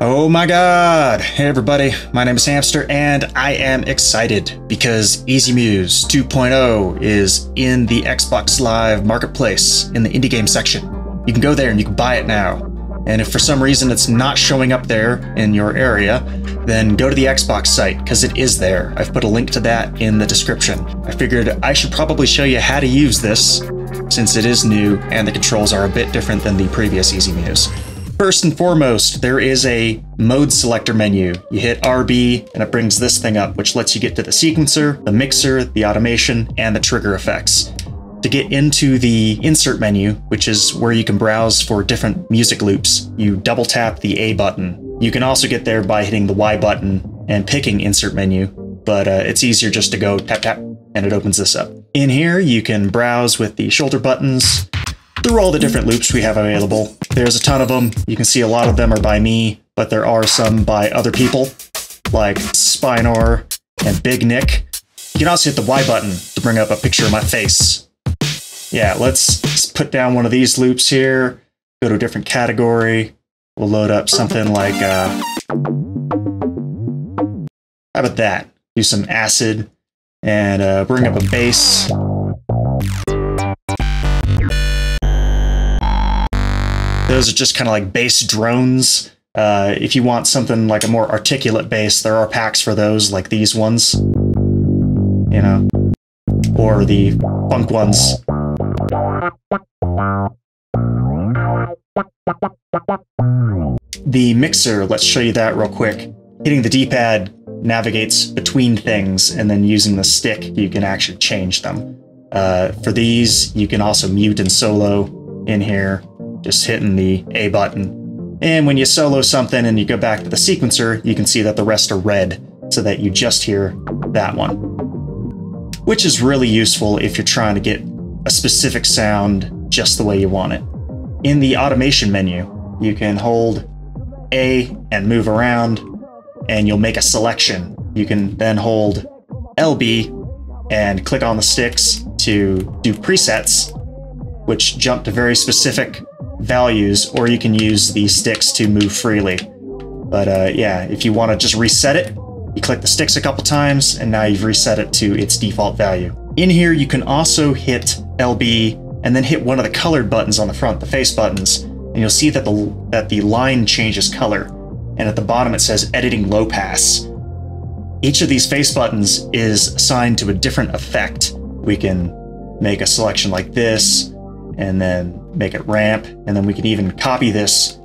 Oh my god! Hey everybody, my name is Hamster and I am excited because ezmuze 2.0 is in the Xbox Live Marketplace in the indie game section. You can go there and you can buy it now. And if for some reason it's not showing up there in your area, then go to the Xbox site because it is there. I've put a link to that in the description. I figured I should probably show you how to use this since it is new and the controls are a bit different than the previous ezmuze. First and foremost, there is a mode selector menu. You hit RB and it brings this thing up, which lets you get to the sequencer, the mixer, the automation, and the trigger effects. To get into the insert menu, which is where you can browse for different music loops, you double tap the A button. You can also get there by hitting the Y button and picking insert menu, but it's easier just to go tap tap and it opens this up. In here, you can browse with the shoulder buttons through all the different loops we have available. There's a ton of them. You can see a lot of them are by me, but there are some by other people like Spinor and Big Nick. You can also hit the Y button to bring up a picture of my face. Yeah, let's put down one of these loops here, go to a different category. We'll load up something like, how about that? Do some acid and bring up a bass. Those are just kind of like bass drones. If you want something like a more articulate bass, there are packs for those, like these ones, you know, or the funk ones. The mixer, let's show you that real quick. Hitting the D-pad navigates between things, and then using the stick, you can actually change them. For these, you can also mute and solo in here, just hitting the A button. And when you solo something and you go back to the sequencer, you can see that the rest are red, so that you just hear that one, which is really useful if you're trying to get a specific sound just the way you want it. In the automation menu, you can hold A and move around and you'll make a selection. You can then hold LB and click on the sticks to do presets, which jump to very specific values, or you can use the sticks to move freely. But yeah, if you want to just reset it, you click the sticks a couple times and now you've reset it to its default value. In here, you can also hit LB and then hit one of the colored buttons on the front, the face buttons, and you'll see that the line changes color. And at the bottom, it says editing low pass. Each of these face buttons is assigned to a different effect. We can make a selection like this and then make it ramp. And then we can even copy this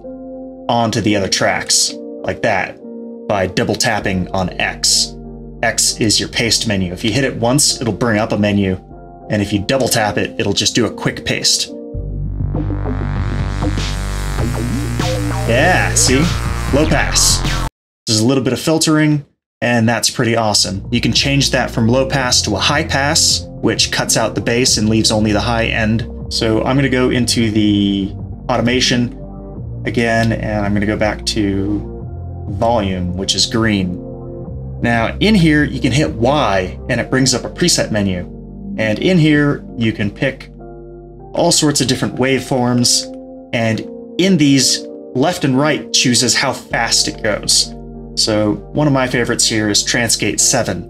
onto the other tracks like that by double tapping on X. X is your paste menu. If you hit it once, it'll bring up a menu, and if you double tap it, it'll just do a quick paste. Yeah, see? Low pass. There's a little bit of filtering, and that's pretty awesome. You can change that from low pass to a high pass, which cuts out the bass and leaves only the high end. So I'm going to go into the automation again, and I'm going to go back to volume, which is green. Now in here, you can hit Y and it brings up a preset menu. And in here, you can pick all sorts of different waveforms. And in these, left and right chooses how fast it goes. So one of my favorites here is Transgate 7,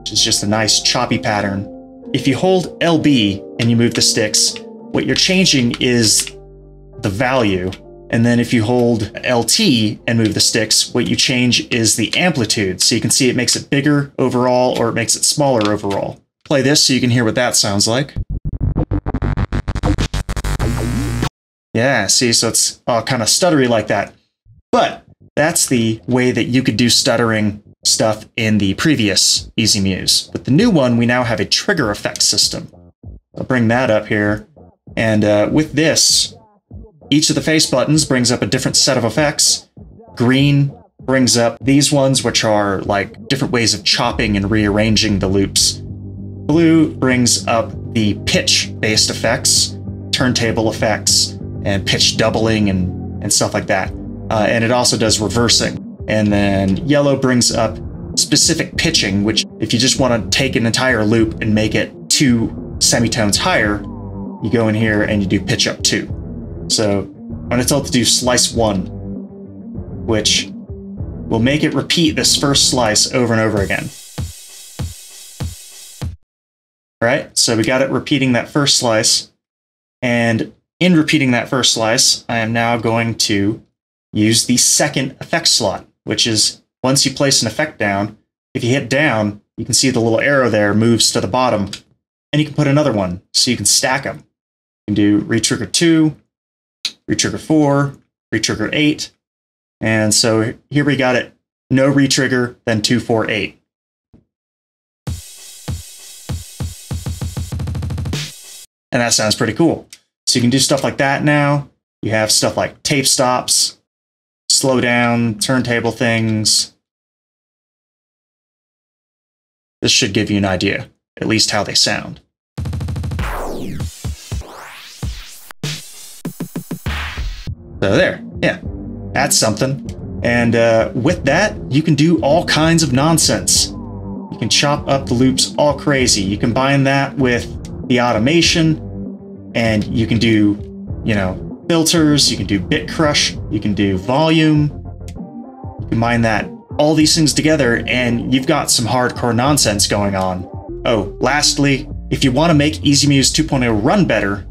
which is just a nice choppy pattern. If you hold LB and you move the sticks, what you're changing is the value. And then if you hold LT and move the sticks, what you change is the amplitude. So you can see it makes it bigger overall or it makes it smaller overall. Play this so you can hear what that sounds like. Yeah, see, so it's kind of stuttery like that. But that's the way that you could do stuttering stuff in the previous ezmuze. With the new one, we now have a trigger effect system. I'll bring that up here. And with this, each of the face buttons brings up a different set of effects. Green brings up these ones, which are like different ways of chopping and rearranging the loops. Blue brings up the pitch-based effects, turntable effects, and pitch doubling and stuff like that. And it also does reversing. And then yellow brings up specific pitching, which if you just want to take an entire loop and make it 2 semitones higher, you go in here and you do pitch up 2. So I'm going to tell it to do slice 1, which We'll make it repeat this first slice over and over again. All right, so we got it repeating that first slice. And in repeating that first slice, I am now going to use the second effect slot, which is once you place an effect down, if you hit down, you can see the little arrow there moves to the bottom, and you can put another one, so you can stack them. You can do re-trigger 2, re-trigger 4, re-trigger 8, and so here we got it, no re-trigger, then 2, 4, 8. And that sounds pretty cool. So you can do stuff like that now. You have stuff like tape stops, slow down, turntable things. This should give you an idea, at least how they sound. So there, yeah, that's something. And with that, you can do all kinds of nonsense. You can chop up the loops all crazy. You combine that with the automation, and you can do, you know, filters, you can do bit crush, you can do volume, combine that, all these things together, and you've got some hardcore nonsense going on. Oh, lastly, if you want to make ezmuze 2.0 run better,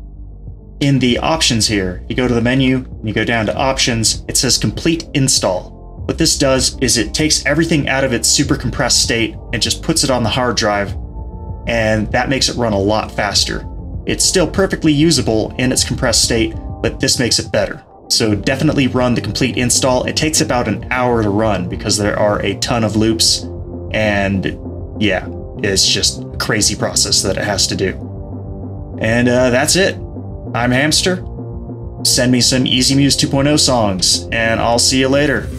in the options here, you go to the menu, and you go down to options, it says complete install. What this does is it takes everything out of its super compressed state and just puts it on the hard drive, and that makes it run a lot faster. It's still perfectly usable in its compressed state, but this makes it better. So definitely run the complete install. It takes about an hour to run because there are a ton of loops, and yeah, it's just a crazy process that it has to do. And that's it. I'm Hamster. Send me some ezmuze 2.0 songs, and I'll see you later.